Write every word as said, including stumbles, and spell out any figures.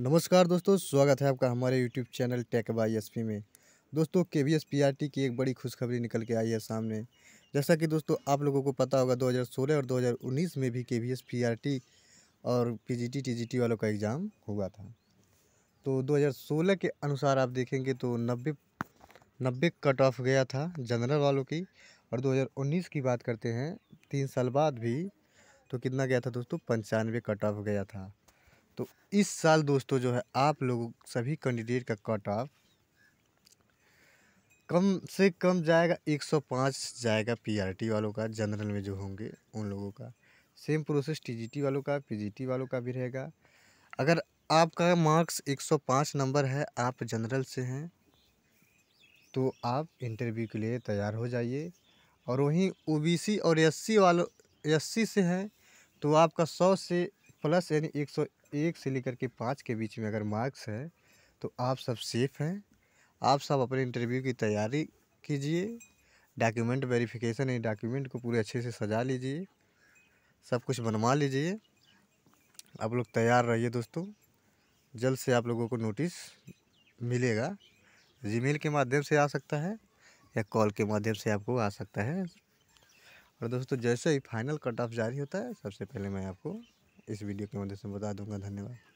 नमस्कार दोस्तों, स्वागत है आपका हमारे YouTube channel tech by SP में। दोस्तों केवीएस पीआरटी की एक बड़ी खुशखबरी निकल के आई है सामने। जैसा कि दोस्तों आप लोगों को पता होगा दो हज़ार सोलह और दो हज़ार उन्नीस में भी केवीएस पीआरटी और पीजीटी टीजीटी वालों का एग्ज़ाम हुआ था। तो दो हज़ार सोलह के अनुसार आप देखेंगे तो नब्बे नब्बे कट ऑफ गया था जनरल वालों की, और दो हज़ार उन्नीस की बात करते हैं तीन साल बाद भी तो कितना गया था दोस्तों, पंचानवे कट ऑफ गया था। तो इस साल दोस्तों जो है आप लोग सभी कैंडिडेट का कट ऑफ कम से कम जाएगा, एक सौ पाँच जाएगा पीआरटी वालों का, जनरल में जो होंगे उन लोगों का। सेम प्रोसेस टीजीटी वालों का, पीजीटी वालों का भी रहेगा। अगर आपका मार्क्स एक सौ पाँच नंबर है, आप जनरल से हैं, तो आप इंटरव्यू के लिए तैयार हो जाइए। और वहीं ओबीसी और एससी वालों एससी से हैं तो आपका सौ से प्लस यानी एक सौ एक से लेकर के पाँच के बीच में अगर मार्क्स है तो आप सब सेफ़ हैं। आप सब अपने इंटरव्यू की तैयारी कीजिए, डॉक्यूमेंट वेरिफिकेशन है, डॉक्यूमेंट को पूरे अच्छे से सजा लीजिए, सब कुछ बनवा लीजिए। आप लोग तैयार रहिए दोस्तों, जल्द से आप लोगों को नोटिस मिलेगा। जीमेल के माध्यम से आ सकता है या कॉल के माध्यम से आपको आ सकता है। और दोस्तों जैसे ही फाइनल कट ऑफ जारी होता है सबसे पहले मैं आपको इस वीडियो के मदद से बता दूंगा। धन्यवाद।